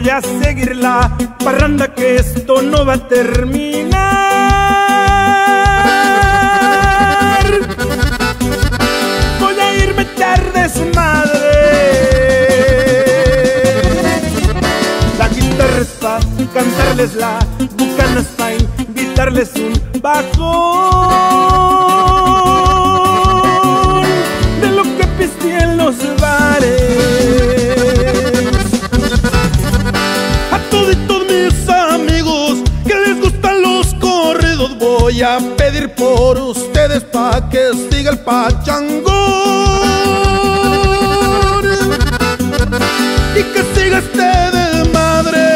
voy a seguir la parranda, que esto no va a terminar. Voy a irme tarde su madre. La guitarra es para cantarles la bucana, es para invitarles un bajón de lo que pisteé en los bares. Voy a pedir por ustedes pa' que siga el pachangón y que siga este desmadre.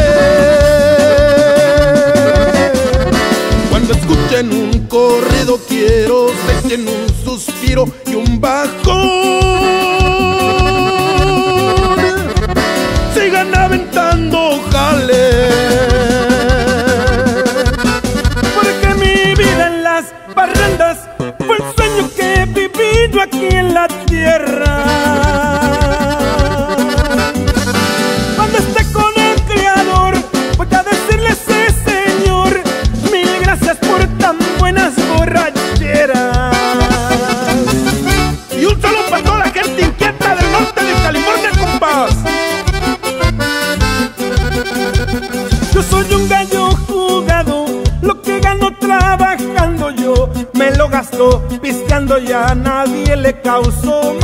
Cuando escuchen un corrido quiero se echen un suspiro y un bajón, sigan aventando jales. Fue el sueño que he vivido aquí en la tierra. Cuando esté con el Creador voy a decirle sí, Señor, mil gracias por tan buenas borracheras. Y un saludo para toda la gente inquieta del norte de California, compás. Yo soy un gallo jugado, lo que gano trabajando yo me lo gasto piscando, ya nadie le causó mal.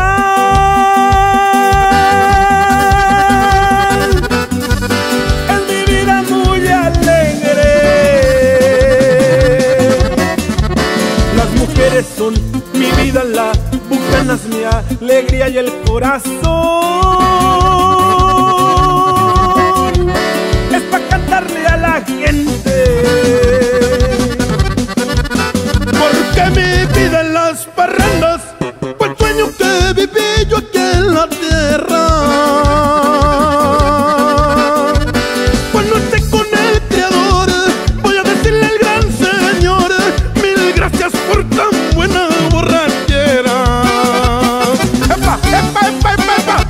Es mi vida muy alegre. Las mujeres son mi vida, la bucana es mi alegría y el corazón es para cantarle a la gente. Mi vida en las parrandas fue el sueño que viví yo aquí en la tierra. Cuando esté con el Creador voy a decirle al gran Señor, mil gracias por tan buena borrachera. ¡Epa, epa, epa, epa, epa!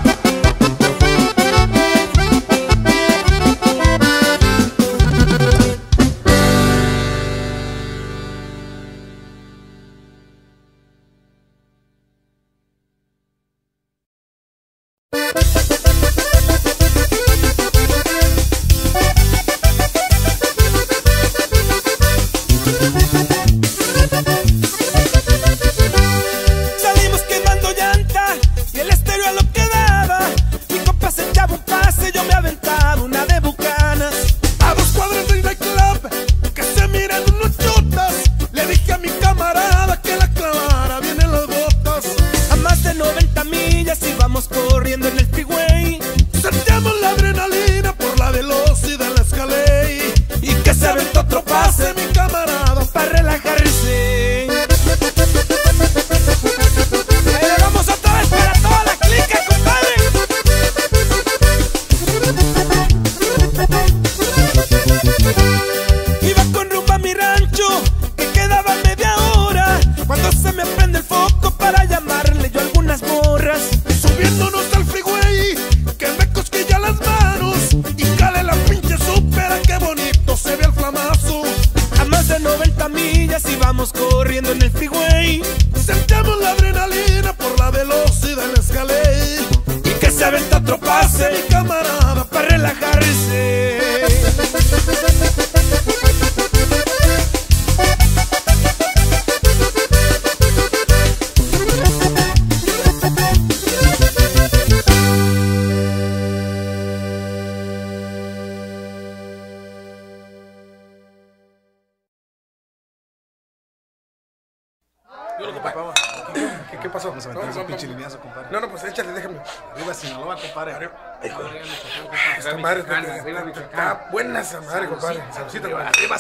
Está buena esa madre, compadre. Saludcita, compadre.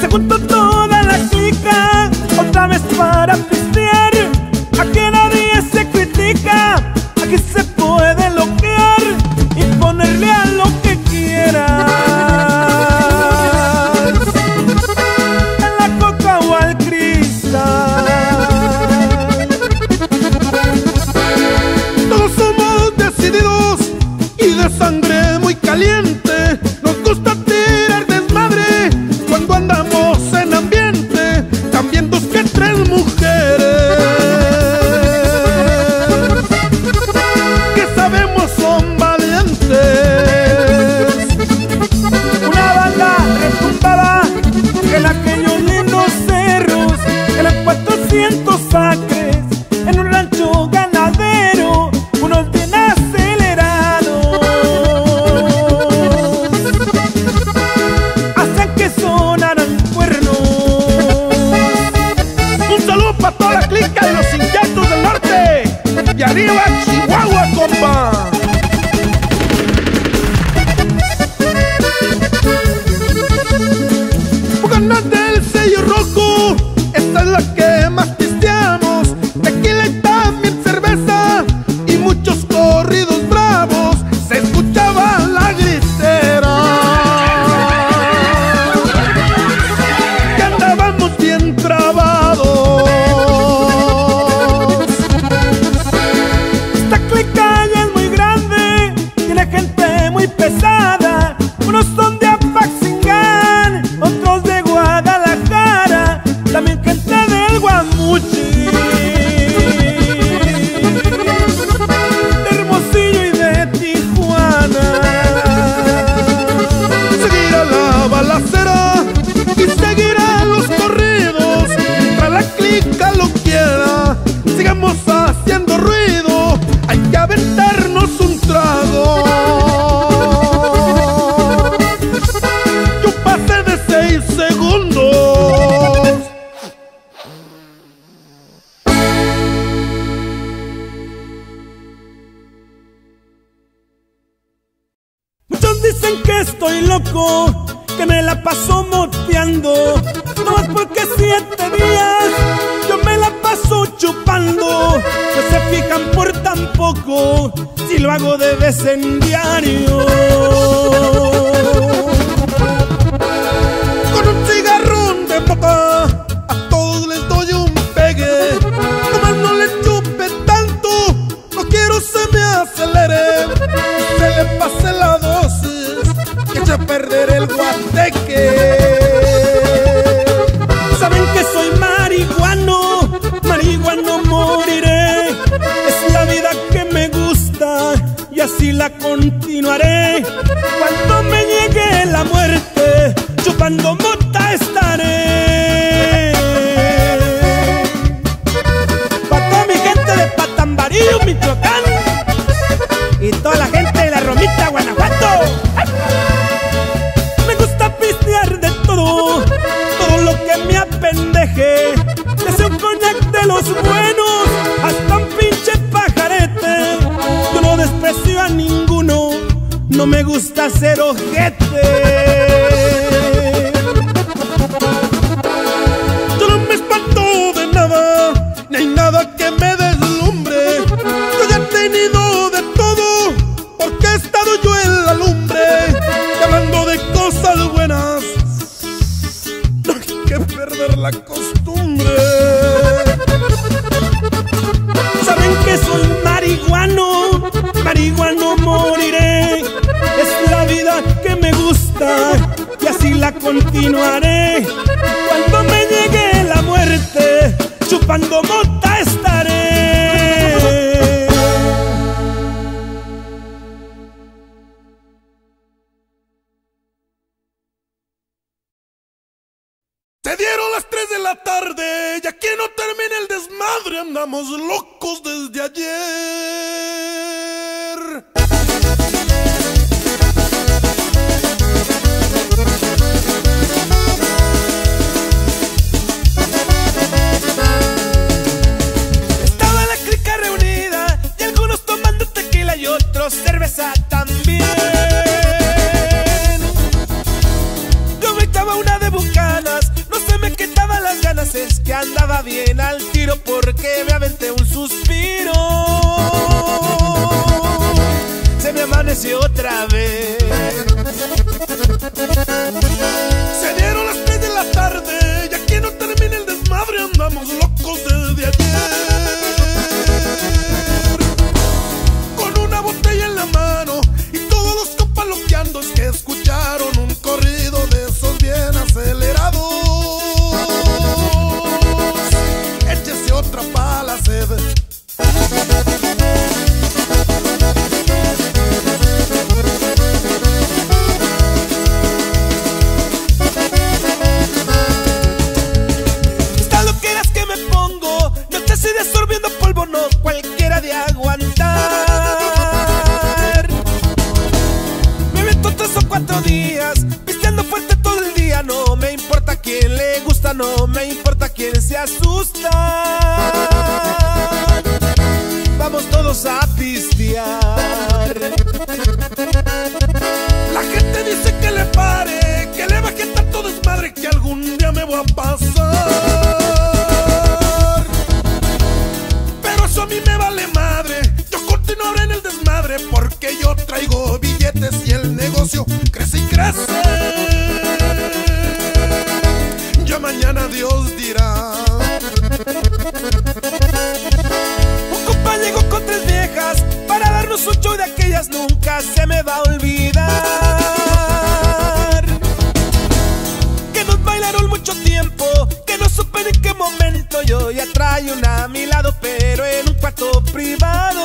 Se juntó toda la clica otra vez para pistear. Aquí nadie se critica, aquí se puede loquear y ponerle a lo que quiera. pequeños lindos cerros, eran 400 acres en un rancho ganadero, unos bien acelerados, hasta que sonaran cuernos. Un saludo para toda la clica de los Inyectos del Norte y arriba Chihuahua, compa. Bien al tiro porque me aventé un suspiro. asusta, no me importa quién se asusta. Vamos todos a pistear. La gente dice que le pare, que le baje tanto desmadre, que algún día me voy a pasar. Pero eso a mí me vale madre, yo continuaré en el desmadre, porque yo traigo billetes y el negocio crece y crece. Ya mañana Dios dirá. Un compa llegó con 3 viejas para darnos un show de aquellas, nunca se me va a olvidar. Que nos bailaron mucho tiempo, que no supe en qué momento. Yo ya traía una a mi lado, pero en un cuarto privado.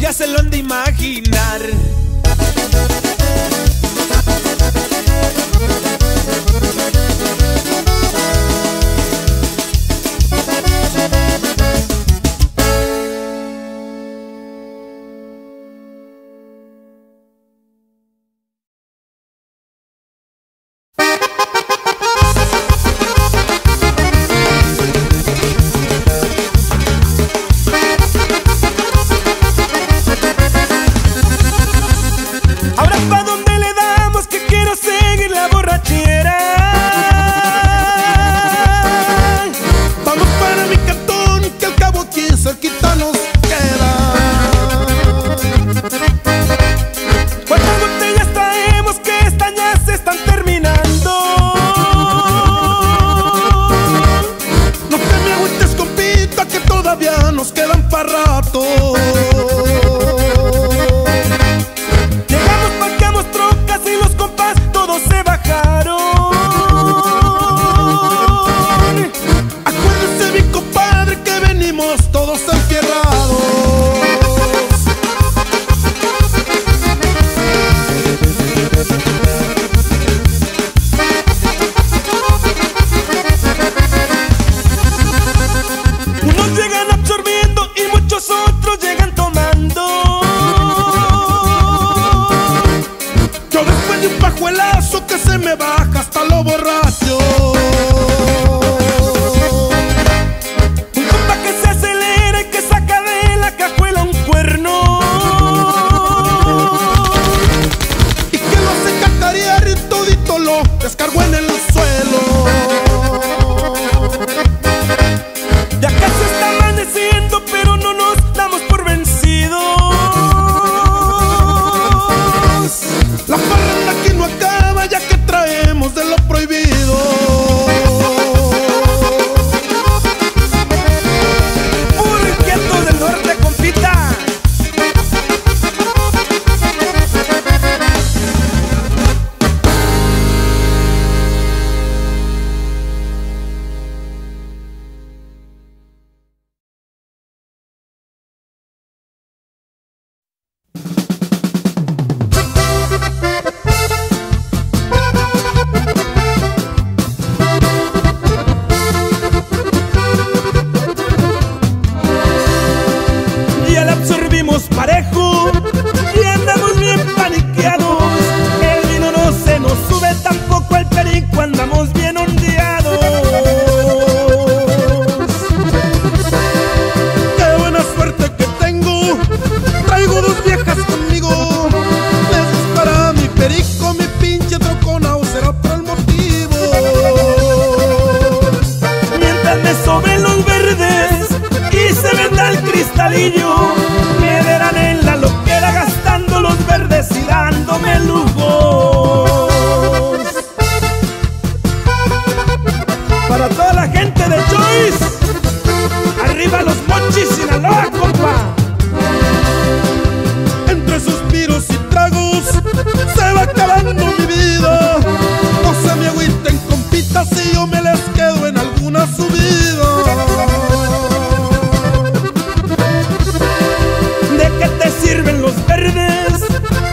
Ya se lo han de imaginar.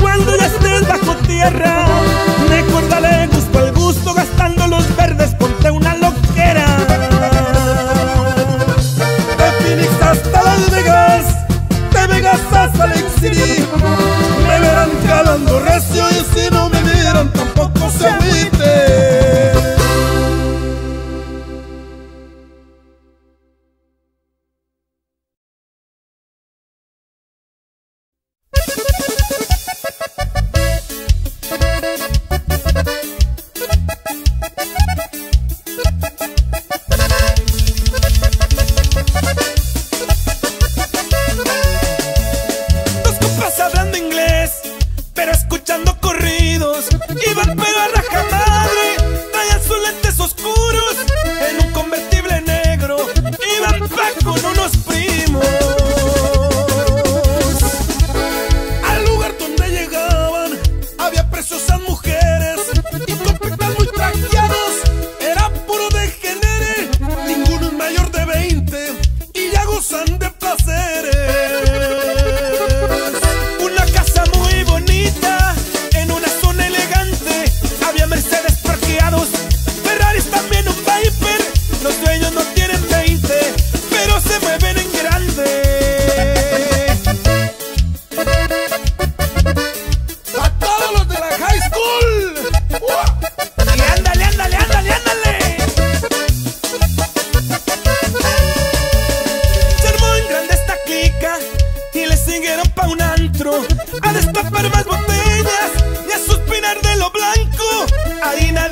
Cuando ya estés bajo tierra,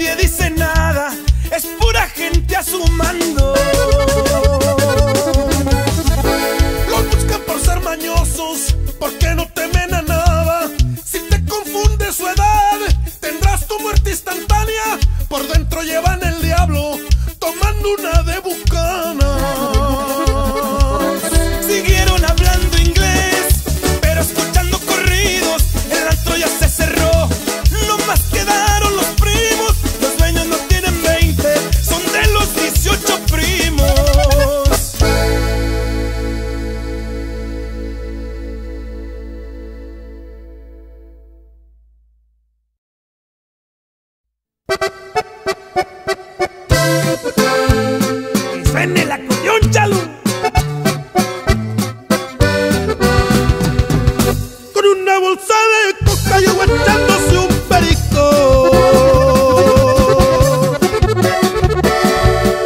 nadie dice nada, es pura gente asumando. Los buscan por ser mañosos, porque no temen a nada. Si te confunde su edad, tendrás tu muerte instantánea. Por dentro llevan el diablo, tomando una de bucanas. Siguieron hablando inglés, pero escuchando corridos. El antro ya se cerró, no más quedaron los primos. Los dueños no tienen 20, son de los 18 primos. ¡Suene el acordeón, chalú! Con una bolsa de coca y aguantándose un perico.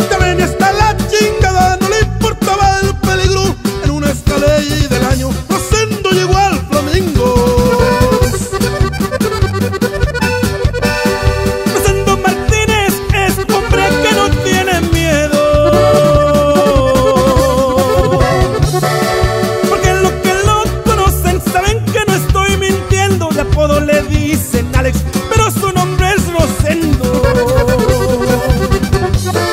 Ya venía hasta la chingada, no le importaba el peligro. En una escalera del año, rosendo llegó al Flamingo. Rosendo Martínez es hombre que no tiene miedo. Le dicen Alex, pero su nombre es Rosendo.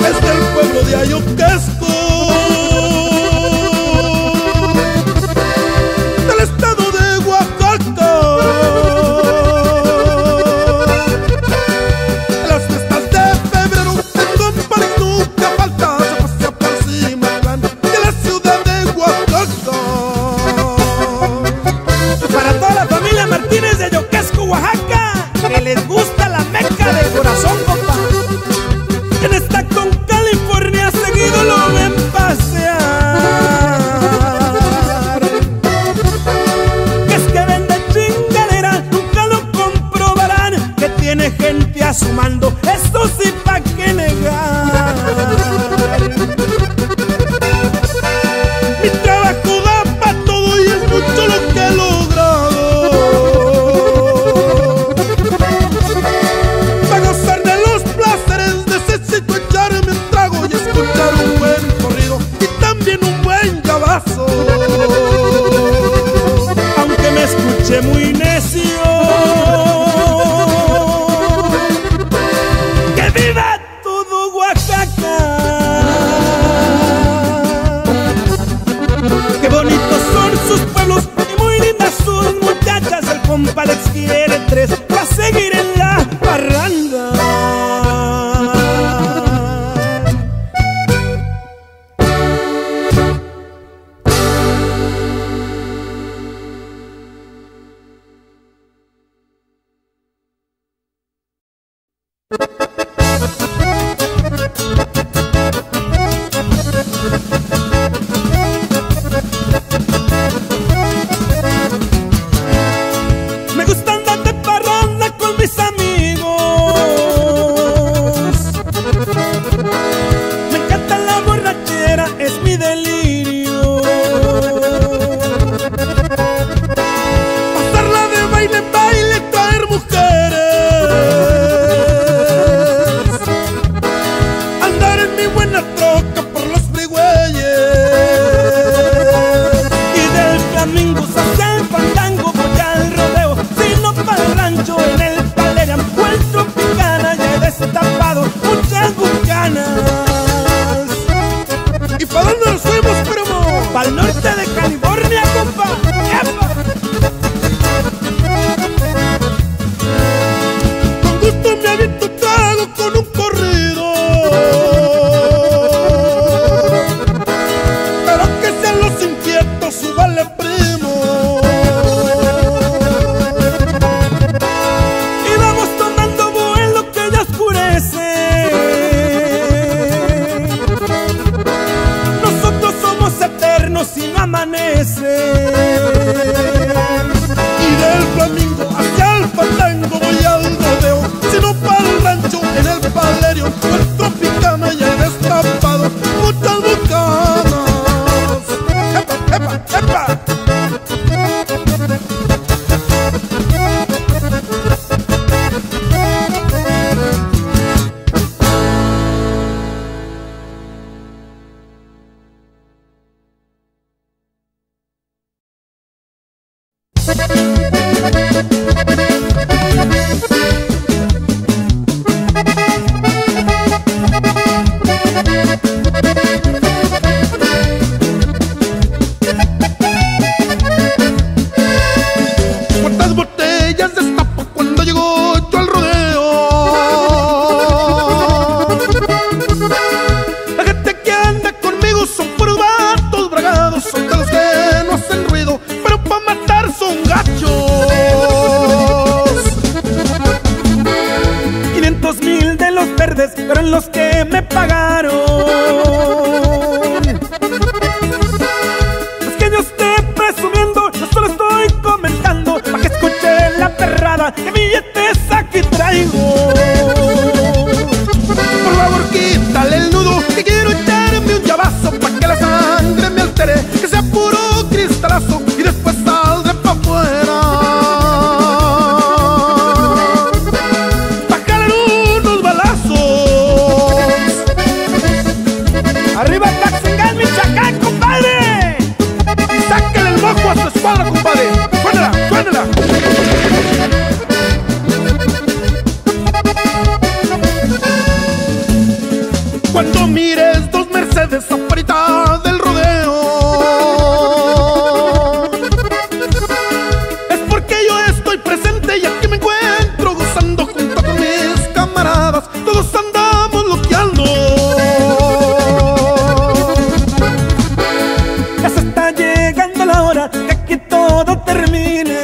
Es del pueblo de Ayuquesco, del estado de Oaxaca. En las fiestas de febrero, el compadre nunca falta. Se pasea por Cimatlán, de la ciudad de Oaxaca. Para toda la familia Martínez de Ayuquesco, Oaxaca, que les gusta la meca del corazón, compa. Quien está con California seguido lo ven pasear. Que es que vende chingadera, nunca lo comprobarán. Que tiene gente a su mando, eso sí pa' qué negar. Mi trabajo da pa' todo y es mucho lo que logro. Aunque me escuché muy necio, ¡que viva todo Oaxaca! ¡Qué bonitos son sus pueblos y muy lindas sus muchachas! El compa Alex quiere 3 para seguir en la parranda. Al norte de California, compa. Con gusto me aviento un trago con un corrido, pero que sean los inquietos, súbale primo. Y vamos tomando vuelo que ya oscurece. verdes fueron los que me pagaron. Es que yo esté presumiendo, yo solo estoy comentando, pa' que escuche la perrada que billetes aquí traigo. Por favor quítale el nudo, que quiero echarme un llavazo, pa' que la sangre me altere, que sea puro cristalazo y después saldré pa' afuera. Cuando mires dos Mercedes afuera del rodeo, es porque yo estoy presente y aquí me encuentro gozando junto con mis camaradas. Todos andamos loqueando. Ya se está llegando la hora de que todo termine.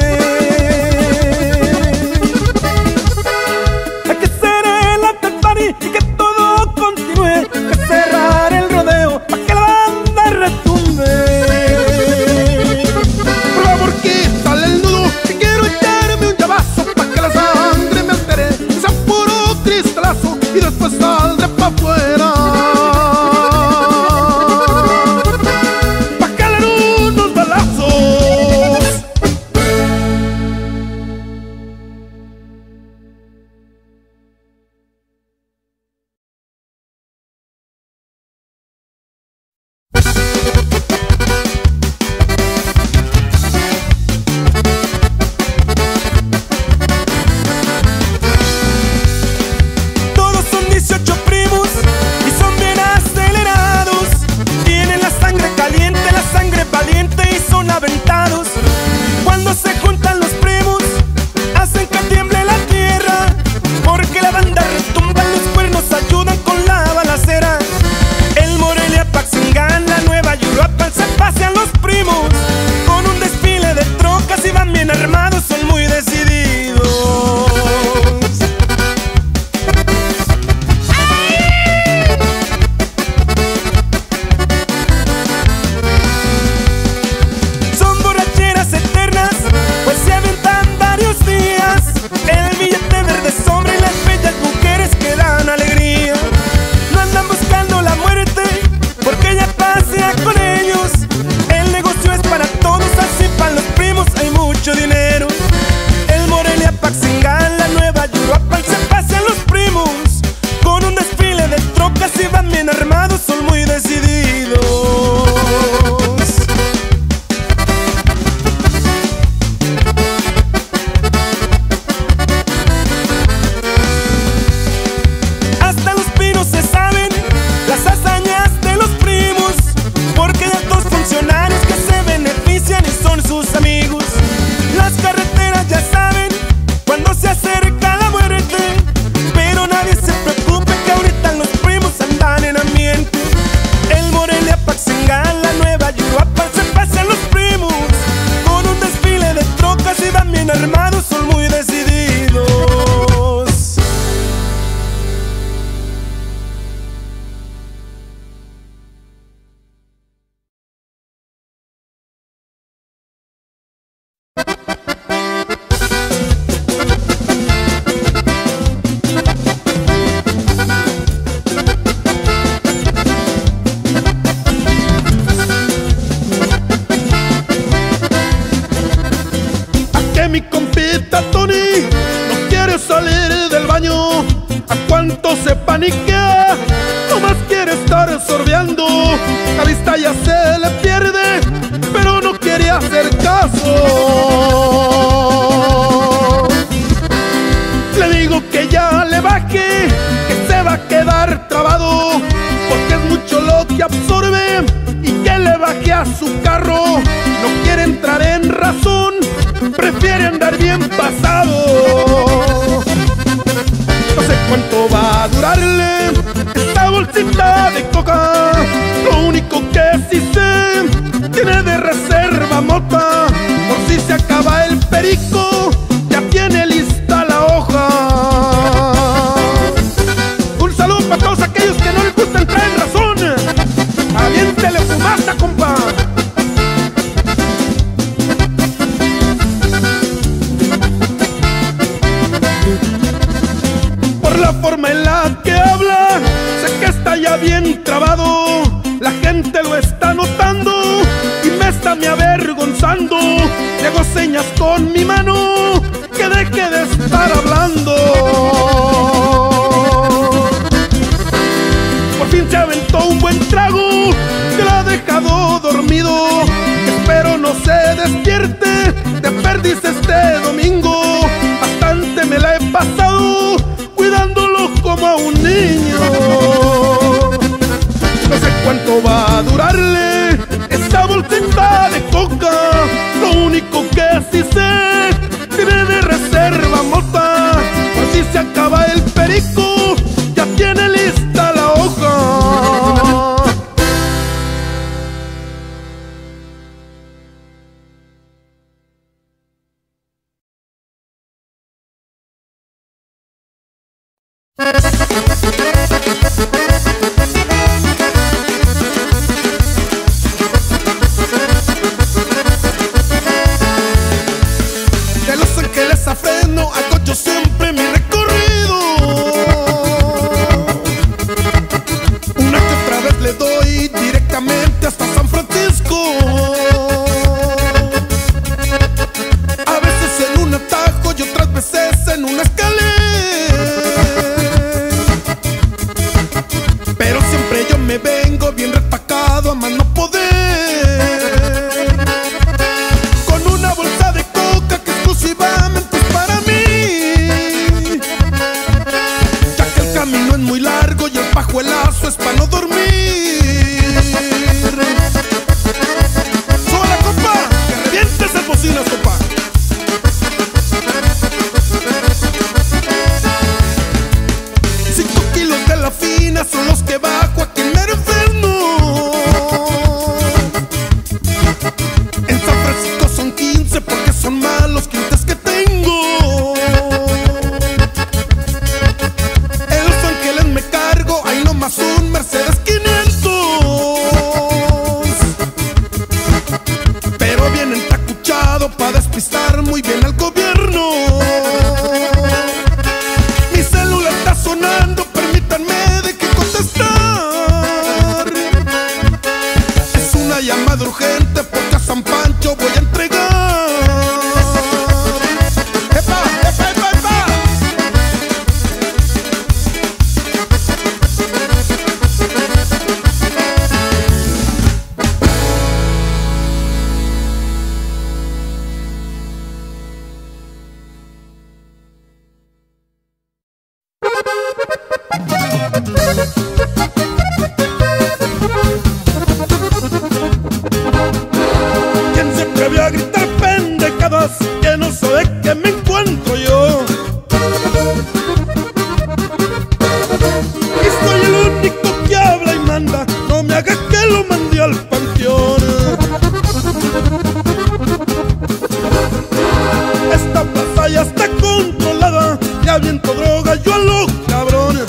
está notando y me están avergonzando. Le hago señas con mi mano que deje de estar hablando. Por fin se aventó un buen trago que lo ha dejado dormido. Espero no se despierte de perdiz este domingo. Bastante me la he pasado cuidándolo como a un niño. No sé cuánto va a durarle esta bolsita de coca. Lo único que sí sé, tiene de reserva mota. Por si se acaba el perico, ya tiene lista la hoja. Yo a los cabrones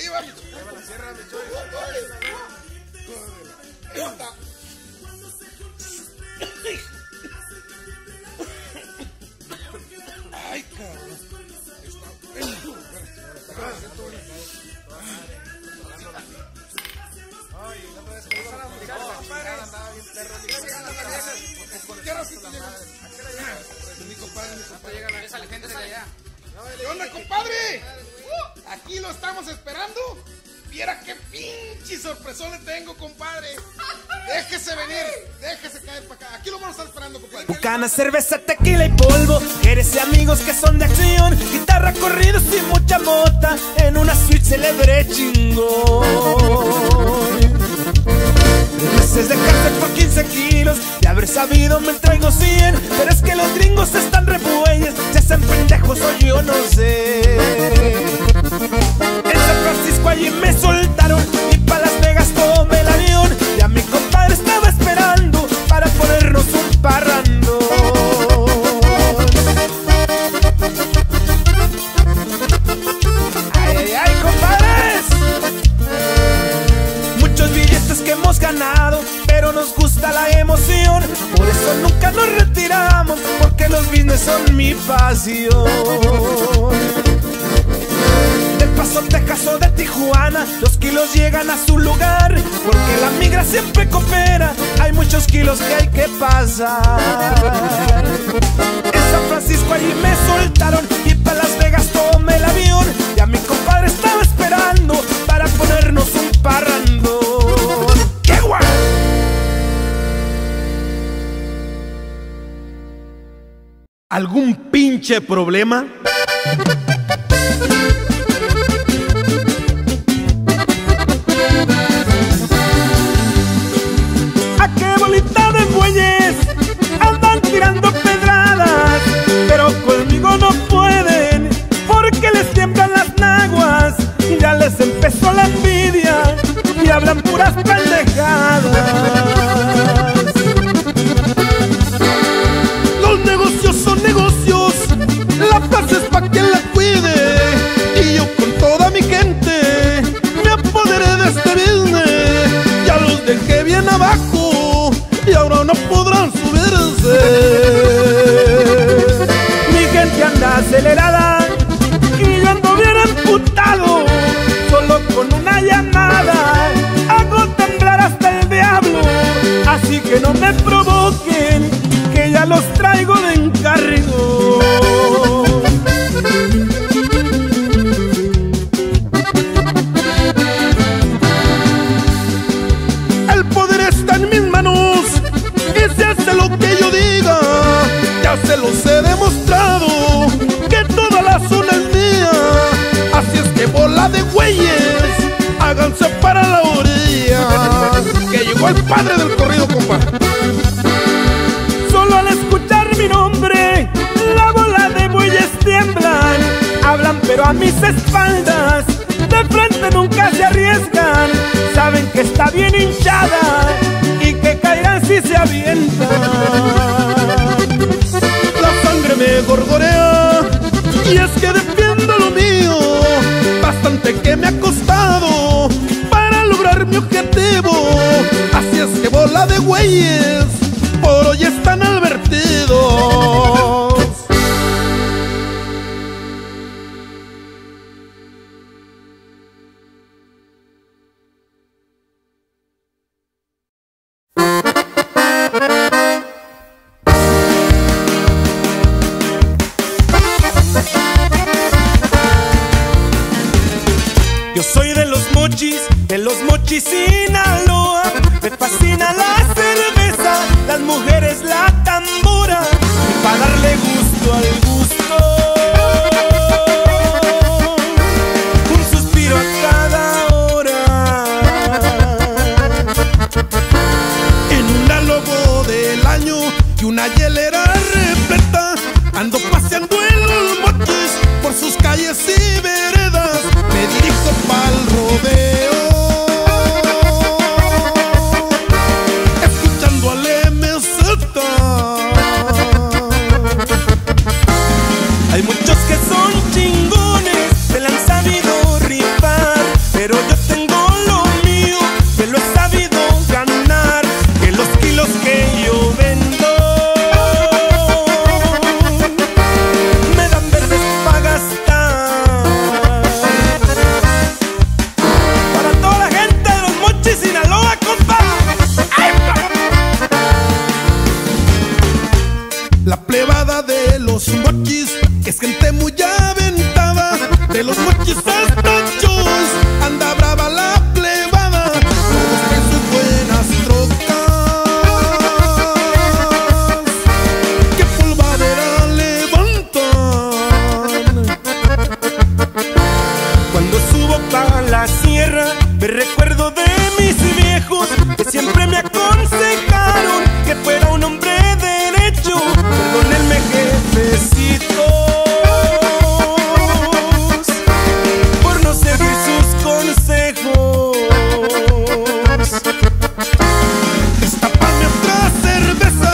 arriba, mi choy. Arriba la sierra, mi choy. Ahí está. Ay, cabrón. Ay, la otra vez que iban a aplicar las paredes. Andaba bien perro. ¿Qué hora sí te llegan? ¿A qué hora llegan? Mi compadre, llega la esa gente de allá. ¿Qué onda, compadre? Aquí lo estamos esperando. Viera qué pinche sorpresón le tengo, compadre. Déjese venir, déjese caer para acá. Aquí lo vamos a estar esperando, compadre. Bucana, cerveza, tequila y polvo. Eres amigos que son de acción. Guitarra, corridos y mucha mota. En una suite celebre chingón. Meses de cárcel por 15 kilos. De haber sabido me traigo 100. Pero es que los gringos están rebueyes. Se hacen pendejos o yo no sé. En San Francisco allí me soltaron y pa' Las Vegas tomé el avión. Y a mi compadre estaba esperando para ponernos un parrandón. ¡Ay, ay, ay, compadres! Muchos billetes que hemos ganado, pero nos gusta la emoción. Por eso nunca nos retiramos, porque los business son mi pasión. Paso Texas o de Tijuana, los kilos llegan a su lugar, porque la migra siempre coopera, hay muchos kilos que hay que pasar. En San Francisco allí me soltaron y pa' Las Vegas tomé el avión, y a mi compadre estaba esperando para ponernos un parrandón. ¡Qué guay! ¿Algún pinche problema? Empezó la envidia y hablan puras pendejadas. Los negocios son negocios, la paz es pa' quien la cuide. Y yo con toda mi gente me apoderé de este business. Ya los dejé bien abajo y ahora no podrán subirse. Mi gente anda acelerada y yo ando bien emputado. Con una llamada hago temblar hasta el diablo. Así que no me provoquen, que ya los traigo de encargo. El poder está en mis manos y se hace lo que yo diga. Ya se los he demostrado que toda la zona es mía. Así es que bola de güeyes, háganse para la orilla, que llegó el padre del corrido, compa. Solo al escuchar mi nombre, la bola de bueyes tiemblan. Hablan pero a mis espaldas, de frente nunca se arriesgan. Saben que está bien hinchada y que caerán si se avientan. La sangre me gorgorea y es que defiendo lo mío. Bastante que me ha costado para lograr mi objetivo. Así es que bola de güeyes, por hoy están advertidos. De los mochis Sinaloa, me fascina la cerveza, las mujeres la tambora, y para darle gusto al gusto, un suspiro a cada hora. En una Lobo del Año y una hielera repleta, ando paseando en los mochis por sus calles y veredas, me dirijo pa'l rodeo. acuerdo de mis viejos, que siempre me aconsejaron que fuera un hombre derecho. Perdónenme, jefecitos, por no seguir sus consejos. Destapame otra cerveza,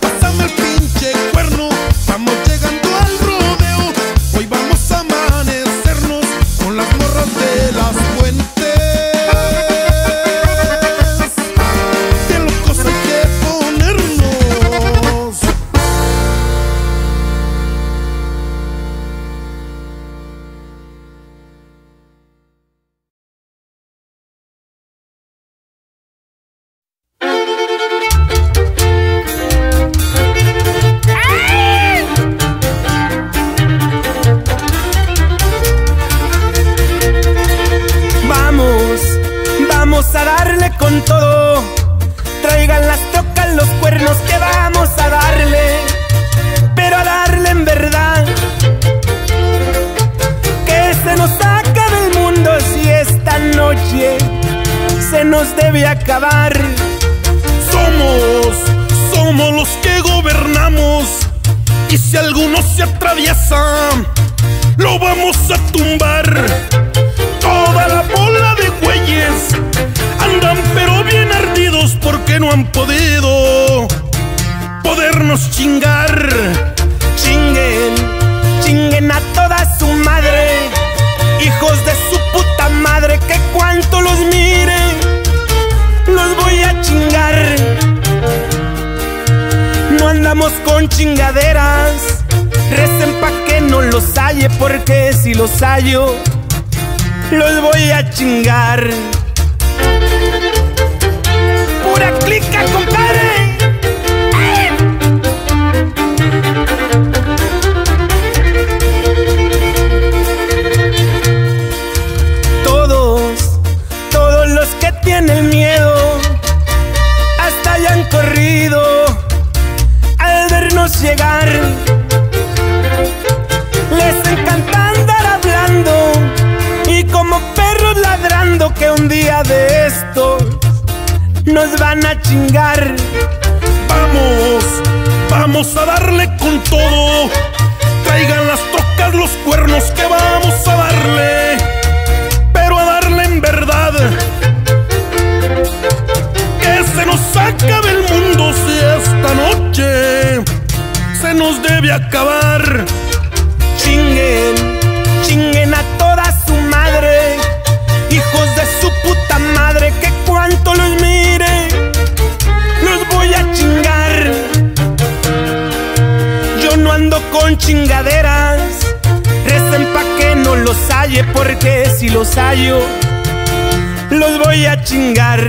pásame el pinche cuerno, vamos llegando al rodeo, hoy vamos a amanecernos con las morras de las fuentes. Vamos a darle con todo, traigan las trocas, los cuernos, que vamos a darle, pero a darle en verdad. Que se nos acabe el mundo si esta noche se nos debe acabar. Somos los que gobernamos, y si alguno se atraviesa, lo vamos a tumbar. Toda la bola de güeyes andan pero bien ardidos porque no han podido podernos chingar. Chinguen, chinguen a toda su madre, hijos de su puta madre, que cuanto los mire los voy a chingar. No andamos con chingaderas, recen pa' que no los halle, porque si los hallo los voy a chingar. Pura clica, compadre. ¡Ay! Todos los que tienen miedo, hasta hayan corrido al vernos llegar. Les encanta andar hablando y como perros ladrando, que un día de estos nos van a chingar. Vamos a darle con todo, traigan las trocas, los cuernos, que vamos a darle, pero a darle en verdad. Que se nos acabe el mundo si esta noche se nos debe acabar. Chinguen, chinguen a toda su madre, hijos de su puta madre, que cuanto los mire los voy a chingar. Yo no ando con chingaderas, recen pa' que no los halle, porque si los hallo los voy a chingar.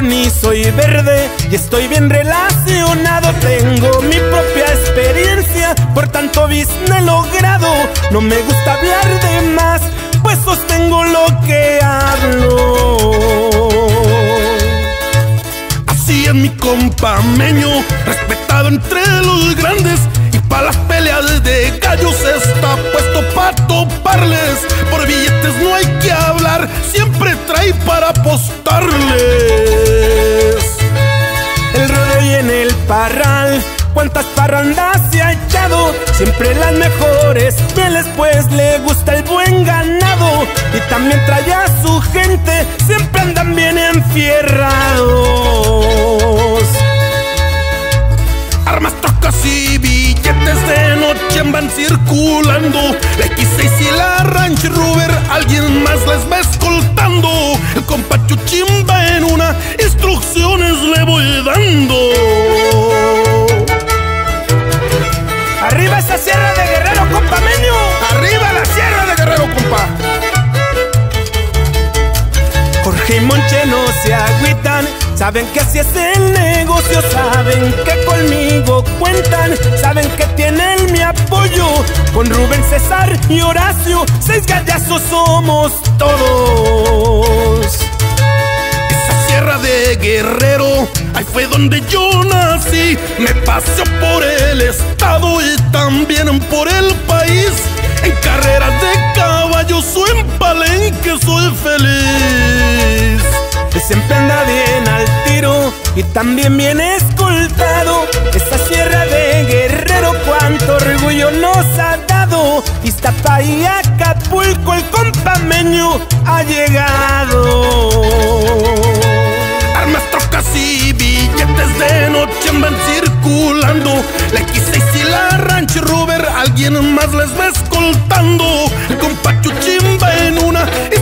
Ni soy verde y estoy bien relacionado, tengo mi propia experiencia, por tanto business logrado. No me gusta hablar de más, pues sostengo lo que hablo. Así es mi compameño, respetado entre los grandes, y pa' las peleas de gallos está puesto pa' toparles. Por billetes no hay que hablar, siempre trae para apostarles. El rodeo y en el parral, cuántas parrandas se ha echado, siempre las mejores pieles, pues le gusta el buen ganado. Y también trae a su gente, siempre andan bien enfierrados. Armas, trocas y billetes de noche van circulando, la X6 y la Range Rover, alguien más les va escoltando. El compa Chuchimba en una, instrucciones le voy dando. ¡Arriba esa sierra de Guerrero, compa Meño! ¡Arriba la sierra de Guerrero, compa! Jorge y Monche no se agüitan, Saben que si es el negocio, saben que conmigo cuentan, saben que tienen mi apoyo, con Rubén, César y Horacio, 6 gallazos somos todos. Esa sierra de Guerrero, ahí fue donde yo nací, me paseo por el estado y también por el país, en carreras de caballos o en palenque soy feliz. Siempre anda bien al tiro y también bien escoltado. Esa sierra de Guerrero cuánto orgullo nos ha dado. Iztapa y Acapulco el compameño ha llegado. Armas, trocas y billetes de noche andan circulando. La X6 y la Ranch Rover, alguien más les va escoltando. El compa Chuchimba en una y